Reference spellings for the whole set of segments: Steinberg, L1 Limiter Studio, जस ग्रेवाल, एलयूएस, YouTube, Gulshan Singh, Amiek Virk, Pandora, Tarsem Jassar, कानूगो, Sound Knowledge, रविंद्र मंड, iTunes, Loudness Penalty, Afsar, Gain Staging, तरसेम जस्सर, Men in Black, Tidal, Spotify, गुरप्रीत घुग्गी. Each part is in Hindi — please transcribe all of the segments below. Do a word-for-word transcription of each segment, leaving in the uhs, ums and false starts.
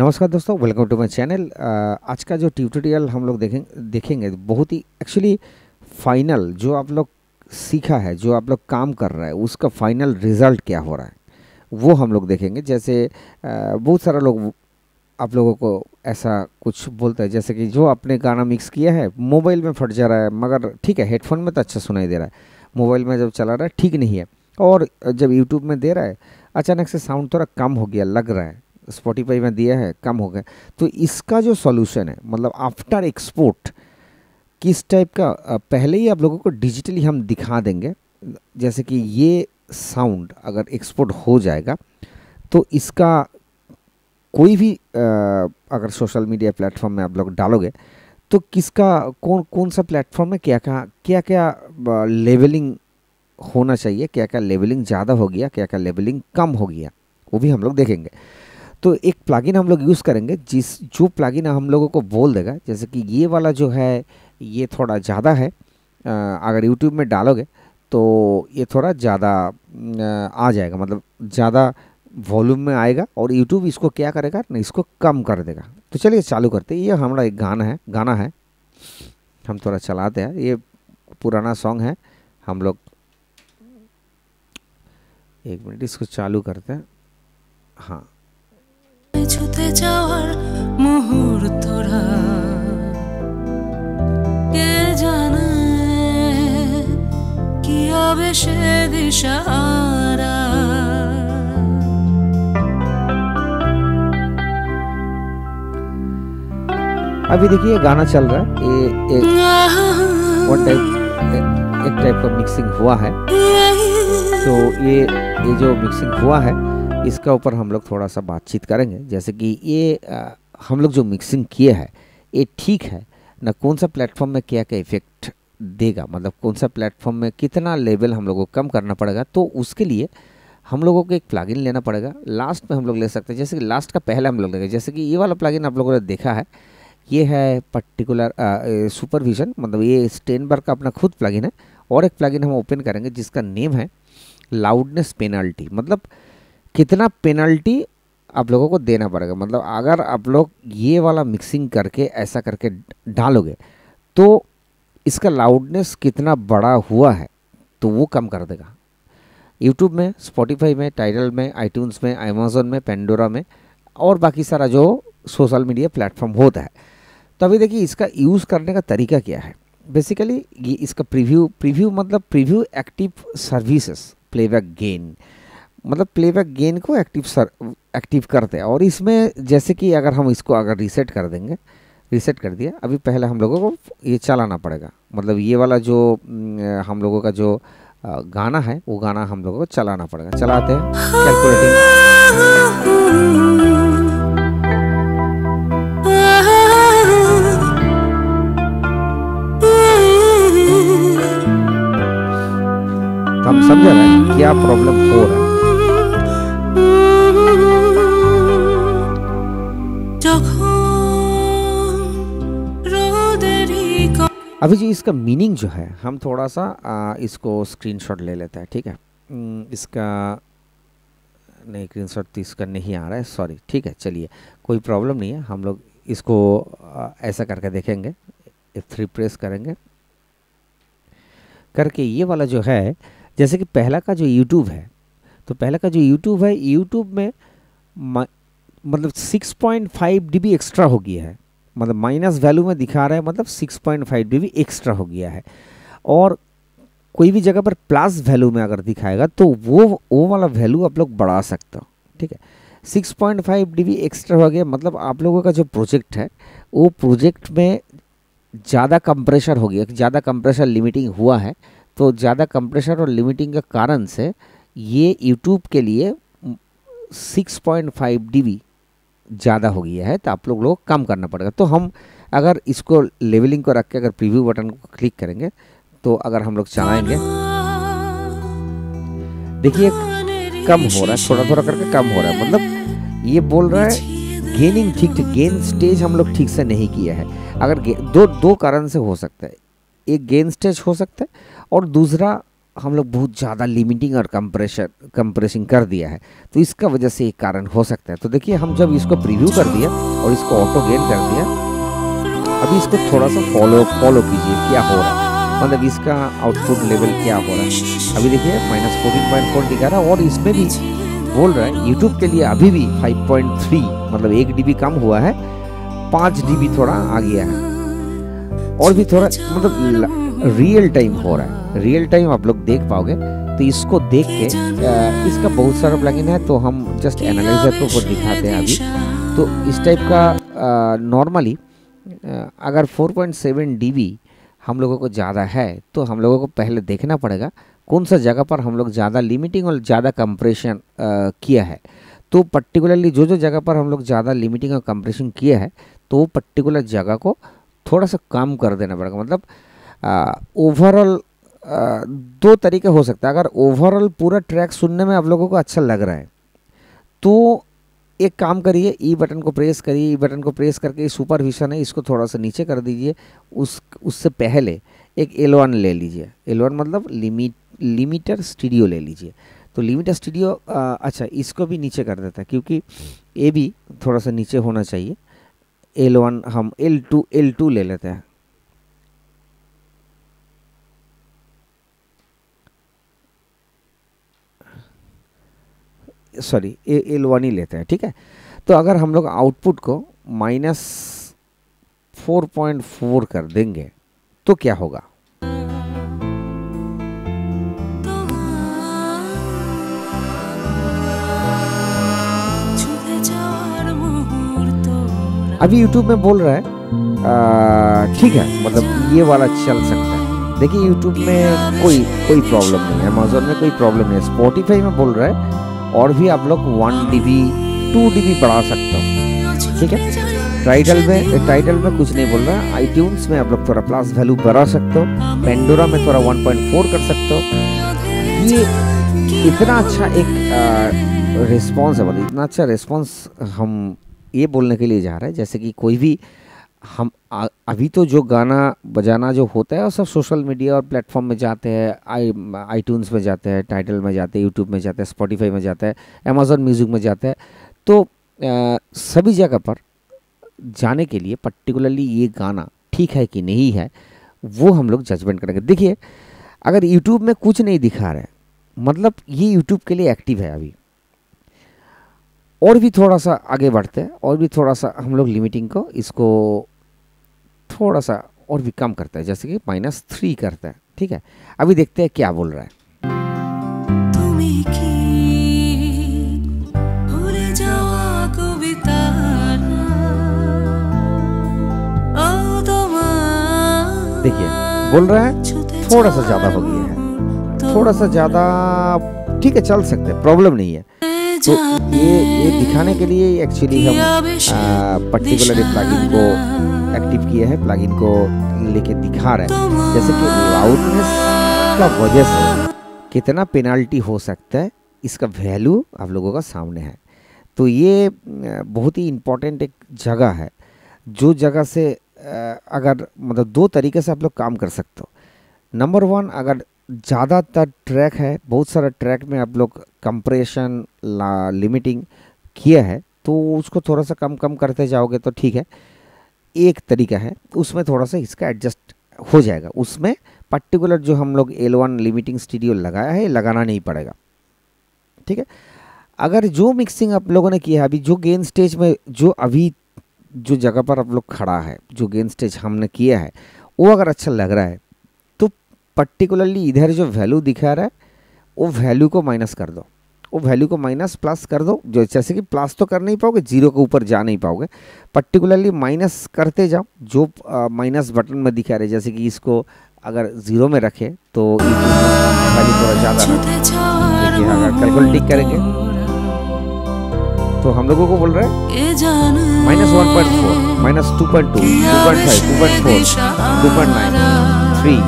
नमस्कार दोस्तों, वेलकम टू माय चैनल। आज का जो ट्यूटोरियल हम लोग देखें देखेंगे बहुत ही एक्चुअली फाइनल जो आप लोग सीखा है, जो आप लोग काम कर रहा है, उसका फाइनल रिज़ल्ट क्या हो रहा है वो हम लोग देखेंगे। जैसे आ, बहुत सारा लोग आप लोगों को ऐसा कुछ बोलता है जैसे कि जो आपने गाना मिक्स किया है मोबाइल में फट जा रहा है, मगर ठीक है हेडफोन में तो अच्छा सुनाई दे रहा है, मोबाइल में जब चला रहा है ठीक नहीं है, और जब यूट्यूब में दे रहा है अचानक से साउंड थोड़ा कम हो गया लग रहा है, स्पॉटिफाई में दिया है कम हो गया। तो इसका जो सॉल्यूशन है मतलब आफ्टर एक्सपोर्ट किस टाइप का पहले ही आप लोगों को डिजिटली हम दिखा देंगे। जैसे कि ये साउंड अगर एक्सपोर्ट हो जाएगा तो इसका कोई भी अगर सोशल मीडिया प्लेटफॉर्म में आप लोग डालोगे तो किसका कौन कौन सा प्लेटफॉर्म में क्या क्या क्या क्या लेवलिंग होना चाहिए, क्या क्या लेवलिंग ज़्यादा हो गया, क्या क्या लेवलिंग कम हो गया, वो भी हम लोग देखेंगे। तो एक प्लगइन हम लोग यूज़ करेंगे जिस जो प्लगइन हम लोगों को बोल देगा जैसे कि ये वाला जो है ये थोड़ा ज़्यादा है, अगर YouTube में डालोगे तो ये थोड़ा ज़्यादा आ जाएगा, मतलब ज़्यादा वॉल्यूम में आएगा और YouTube इसको क्या करेगा ना, इसको कम कर देगा। तो चलिए चालू करते हैं। ये हमारा एक गाना है गाना है हम थोड़ा चलाते हैं, ये पुराना सॉन्ग है। हम लोग एक मिनट इसको चालू करते हैं। हाँ, छूते যাওয়ার মুহূর্তরা কে জানে কি হবে সে দিশাহারা अभी देखिए गाना चल रहा है, ये एक वन टाइप एक टाइप का मिक्सिंग हुआ है। तो ये ये जो मिक्सिंग हुआ है इसका ऊपर हम लोग थोड़ा सा बातचीत करेंगे। जैसे कि ये आ, हम लोग जो मिक्सिंग किया है ये ठीक है ना, कौन सा प्लेटफॉर्म में क्या क्या इफ़ेक्ट देगा, मतलब कौन सा प्लेटफॉर्म में कितना लेवल हम लोगों को कम करना पड़ेगा। तो उसके लिए हम लोगों को एक प्लगइन लेना पड़ेगा, लास्ट में हम लोग ले सकते हैं। जैसे कि लास्ट का पहला हम लोग लेंगे, जैसे कि ये वाला प्लगइन आप लोगों ने देखा है, ये है पर्टिकुलर सुपरविजन, मतलब ये स्टैनबर्ग का अपना खुद प्लगइन है। और एक प्लगइन हम ओपन करेंगे जिसका नेम है लाउडनेस पेनल्टी, मतलब कितना पेनल्टी आप लोगों को देना पड़ेगा। मतलब अगर आप लोग ये वाला मिक्सिंग करके ऐसा करके डालोगे तो इसका लाउडनेस कितना बड़ा हुआ है तो वो कम कर देगा। YouTube में, Spotify में, Tidal में, iTunes में, Amazon में, Pandora में और बाकी सारा जो सोशल मीडिया प्लेटफॉर्म होता है। तो अभी देखिए इसका यूज़ करने का तरीका क्या है। बेसिकली ये इसका प्रीव्यू प्रीव्यू मतलब preview active services playback gain, मतलब प्लेबैक गेन को एक्टिव सर एक्टिव करते हैं। और इसमें जैसे कि अगर हम इसको अगर रीसेट कर देंगे, रीसेट कर दिया, अभी पहले हम लोगों को ये चलाना पड़ेगा, मतलब ये वाला जो हम लोगों का जो गाना है वो गाना हम लोगों को चलाना पड़ेगा। चलाते हैं कैलकुलेटिंग। हम समझ रहे हैं क्या प्रॉब्लम हो रहा है। अभी जो इसका मीनिंग जो है हम थोड़ा सा आ, इसको स्क्रीनशॉट ले लेते हैं, ठीक है। इसका नहीं, स्क्रीनशॉट तो इसका नहीं आ रहा है, सॉरी। ठीक है चलिए कोई प्रॉब्लम नहीं है, हम लोग इसको आ, ऐसा करके देखेंगे। एफ थ्री प्रेस करेंगे करके ये वाला जो है, जैसे कि पहला का जो YouTube है, तो पहला का जो YouTube है, YouTube में मतलब six point five D B extra हो गया है, मतलब माइनस वैल्यू में दिखा रहा है, मतलब six point five D B extra हो गया है। और कोई भी जगह पर प्लस वैल्यू में अगर दिखाएगा तो वो वो वाला वैल्यू आप लोग बढ़ा सकते हो, ठीक है। Six point five D B extra हो गया, मतलब आप लोगों का जो प्रोजेक्ट है वो प्रोजेक्ट में ज़्यादा कंप्रेशर हो गया, ज़्यादा कंप्रेशर लिमिटिंग हुआ है। तो ज़्यादा कंप्रेशर और लिमिटिंग के कारण से ये यूट्यूब के लिए six point five D B ज़्यादा हो गया है, तो आप लोग लोग कम करना पड़ेगा। तो हम अगर इसको लेवलिंग को रख के अगर प्रीव्यू बटन को क्लिक करेंगे तो अगर हम लोग चलाएंगे, देखिए कम हो रहा है, थोड़ा थोड़ा करके कम हो रहा है। मतलब ये बोल रहा है गेनिंग ठीक ठीक, गेन स्टेज हम लोग ठीक से नहीं किया है। अगर दो दो कारण से हो सकता है, एक गेन स्टेज हो सकता है और दूसरा हम लोग बहुत ज़्यादा लिमिटिंग और कंप्रेशन कंप्रेसिंग कर दिया है, तो इसका वजह से एक कारण हो सकता है। तो देखिए हम जब इसको प्रीव्यू कर दिया और इसको ऑटो गेन कर दिया, अभी इसको थोड़ा सा फॉलो फॉलो कीजिए क्या हो रहा है, मतलब इसका आउटपुट लेवल क्या हो रहा है। अभी देखिए माइनस फोर्टीन पॉइंट फोर दिखा रहा है और इसमें भी बोल रहा है यूट्यूब के लिए अभी भी फाइव पॉइंट थ्री, मतलब एक डी बी कम हुआ है, पाँच डी बी थोड़ा आ गया है और भी थोड़ा, मतलब रियल टाइम हो रहा है, रियल टाइम आप लोग देख पाओगे। तो इसको देख के इसका बहुत सारा प्लगइन है, तो हम जस्ट एनालाइजर को ऊपर दिखाते हैं अभी। तो इस टाइप का नॉर्मली अगर four point seven D B हम लोगों को ज़्यादा है तो हम लोगों को पहले देखना पड़ेगा कौन सा जगह पर हम लोग ज़्यादा लिमिटिंग और ज़्यादा कंप्रेशन किया है। तो पर्टिकुलरली जो जो जगह पर हम लोग ज़्यादा लिमिटिंग और कंप्रेशन किया है तो वो पर्टिकुलर जगह को थोड़ा सा कम कर देना पड़ेगा। मतलब ओवरऑल uh, uh, दो तरीके हो सकता है। अगर ओवरऑल पूरा ट्रैक सुनने में आप लोगों को अच्छा लग रहा है तो एक काम करिए, ई बटन को प्रेस करिए, ई बटन को प्रेस करके सुपरविजन है इसको थोड़ा सा नीचे कर दीजिए। उस उससे पहले एक एल वन ले लीजिए, एल वन मतलब लिमिट लिमिटर स्टूडियो ले लीजिए। तो लिमिटर स्टूडियो uh, अच्छा इसको भी नीचे कर देता है क्योंकि ए भी थोड़ा सा नीचे होना चाहिए। एल वन हम एल टू एल टू ले लेते हैं, सॉरी एल वन ही लेते हैं, ठीक है। तो अगर हम लोग आउटपुट को माइनस फोर पॉइंट फोर कर देंगे तो क्या होगा, अभी YouTube में बोल रहा है ठीक है, मतलब ये वाला चल सकता है। देखिए YouTube में कोई कोई प्रॉब्लम नहीं है, Amazon में कोई प्रॉब्लम नहीं है, Spotify में बोल रहा है और भी आप लोग वन डीबी टू डीबी बढ़ा सकते हो, ठीक है। टाइडल में टाइडल में कुछ नहीं बोल रहा। आईट्यून्स में आप लोग थोड़ा प्लस वैल्यू बढ़ा सकते हो, पेंडोरा में थोड़ा वन पॉइंट फोर कर सकते हो। ये इतना अच्छा एक रिस्पॉन्स है, मतलब इतना अच्छा रिस्पॉन्स हम ये बोलने के लिए जा रहे हैं जैसे कि कोई भी हम आ, अभी तो जो गाना बजाना जो होता है और सब सोशल मीडिया और प्लेटफॉर्म में जाते हैं, आई आईट्यून्स में जाते हैं, टाइडल में जाते हैं, यूट्यूब में जाते हैं, स्पॉटिफाई में जाते हैं, अमेज़न म्यूज़िक में जाते हैं। तो आ, सभी जगह पर जाने के लिए पर्टिकुलरली ये गाना ठीक है कि नहीं है वो हम लोग जजमेंट करेंगे। देखिए अगर यूट्यूब में कुछ नहीं दिखा रहे मतलब ये यूट्यूब के लिए एक्टिव है। अभी और भी थोड़ा सा आगे बढ़ते हैं और भी थोड़ा सा हम लोग लिमिटिंग को इसको थोड़ा सा और भी कम करता है, जैसे कि माइनस थ्री करता है, ठीक है। अभी देखते हैं क्या बोल रहा है। देखिए बोल रहा है थोड़ा सा ज्यादा हो गया है, थोड़ा सा ज्यादा, ठीक है चल सकते हैं, प्रॉब्लम नहीं है। तो ये ये दिखाने के लिए एक्चुअली हम पर्टिकुलर प्लगइन को एक्टिव किया है, प्लगइन को लेके दिखा रहे हैं जैसे कि लाउडनेस का वजह से कितना पेनाल्टी हो सकता है, इसका वैल्यू आप लोगों का सामने है। तो ये बहुत ही इम्पोर्टेंट एक जगह है जो जगह से अगर मतलब दो तरीके से आप लोग काम कर सकते हो। नंबर वन, अगर ज़्यादातर ट्रैक है, बहुत सारा ट्रैक में आप लोग कंप्रेशन लिमिटिंग किया है तो उसको थोड़ा सा कम कम करते जाओगे तो ठीक है, एक तरीका है। उसमें थोड़ा सा इसका एडजस्ट हो जाएगा, उसमें पर्टिकुलर जो हम लोग एल वन लिमिटिंग स्टूडियो लगाया है लगाना नहीं पड़ेगा, ठीक है। अगर जो मिक्सिंग आप लोगों ने किया है अभी, जो गेन स्टेज में, जो अभी जो जगह पर आप लोग खड़ा है, जो गेन स्टेज हमने किया है वो अगर अच्छा लग रहा है पर्टिकुलरली इधर जो वैल्यू दिखा रहा है वो वैल्यू को माइनस कर दो, वो वैल्यू को माइनस प्लस कर दो। जो जैसे कि प्लस तो कर नहीं पाओगे, जीरो के ऊपर जा नहीं पाओगे, पर्टिकुलरली माइनस करते जाओ। जो माइनस बटन में दिखा रहे जैसे कि इसको अगर जीरो में रखें तो वैल्यू थोड़ा ज़्यादा रखें, अगर कैलकुलेट ठीक करेंगे तो हम लोगों को बोल रहे हैं minus one point four minus two point two two point five two point four two point nine three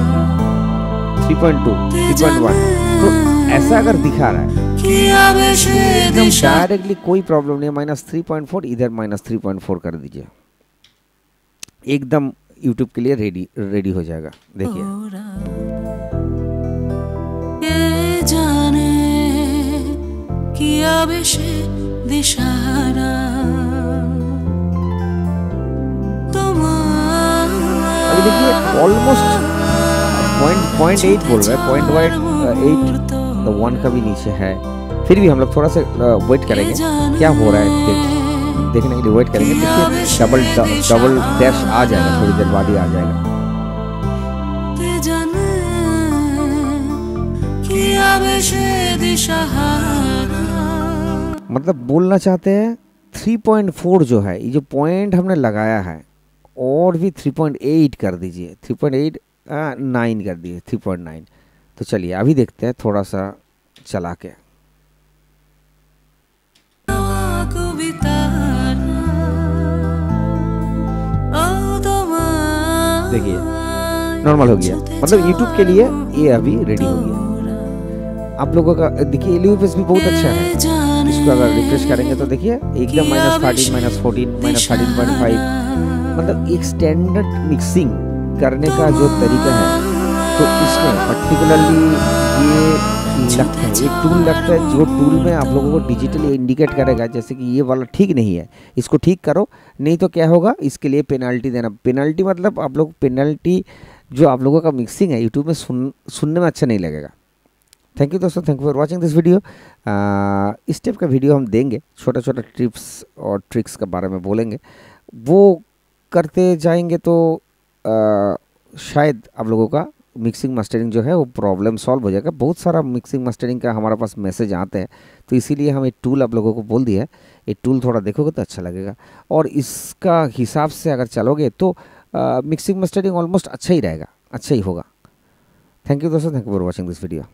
three point two, three point one. तो ऐसा अगर दिखा रहा है एकदम डायरेक्टली कोई प्रॉब्लम नहीं है, माइनस थ्री पॉइंट फोर इधर माइनस थ्री पॉइंट फोर कर दीजिए, एकदम यूट्यूब के लिए रेडी रेडी हो जाएगा। देखिए কিয়া বেশে দিশাহারা তোমার। अभी देखिए ऑलमोस्ट पॉइंट एट बोल रहा है, पॉइंट एट तो वन का भी नीचे है, फिर भी हम लोग थोड़ा सा वेट करेंगे क्या हो रहा है देखने के लिए वेट करेंगे। देखिए डबल डबल डैश आ जाएगा, थोड़ी देर बाद ही आ जाएगा। मतलब बोलना चाहते हैं थ्री पॉइंट फोर जो है, ये जो पॉइंट हमने लगाया है और भी थ्री पॉइंट एट कर दीजिए, थ्री पॉइंट एट नाइन कर दीजिए, थ्री पॉइंट नाइन। तो चलिए अभी देखते हैं थोड़ा सा चला के। देखिए नॉर्मल हो गया, मतलब यूट्यूब के लिए ये अभी रेडी हो गया। आप लोगों का देखिए एलयूएस भी बहुत अच्छा है, इसको अगर रिफ्रेश करेंगे तो देखिए एकदम minus thirteen minus fourteen minus thirteen point five मतलब एक स्टैंडर्ड मिक्सिंग करने का जो तरीका है, तो इसमें पर्टिकुलरली ये लगता है एक टूल लगता है जो टूल में आप लोगों को डिजिटली इंडिकेट करेगा जैसे कि ये वाला ठीक नहीं है, इसको ठीक करो, नहीं तो क्या होगा इसके लिए पेनल्टी देना। पेनल्टी मतलब आप लोग पेनल्टी जो आप लोगों का मिक्सिंग है यूट्यूब में सुन सुनने में अच्छा नहीं लगेगा। थैंक यू दोस्तों, thank you for watching this video. इस टाइप का वीडियो हम देंगे, छोटा छोटा टिप्स और ट्रिक्स के बारे में बोलेंगे, वो करते जाएंगे तो आ, शायद आप लोगों का मिक्सिंग मास्टरिंग जो है वो प्रॉब्लम सॉल्व हो जाएगा। बहुत सारा मिक्सिंग मास्टरिंग का हमारे पास मैसेज आते हैं, तो इसीलिए हम एक टूल आप लोगों को बोल दिया है, ये टूल थोड़ा देखोगे तो अच्छा लगेगा और इसका हिसाब से अगर चलोगे तो आ, मिक्सिंग मास्टरिंग ऑलमोस्ट अच्छा ही रहेगा, अच्छा ही होगा। थैंक यू दोस्तों, thank you for watching this video.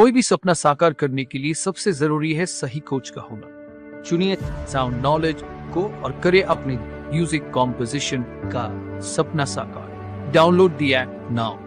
कोई भी सपना साकार करने के लिए सबसे जरूरी है सही कोच का होना। चुनिए साउंड नॉलेज को और करें अपने म्यूजिक कॉम्पोजिशन का सपना साकार। Download the app now.